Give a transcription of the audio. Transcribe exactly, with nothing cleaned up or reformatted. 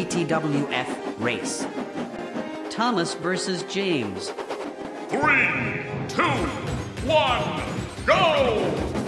B T W F race. Thomas versus James. Three, two, one, go!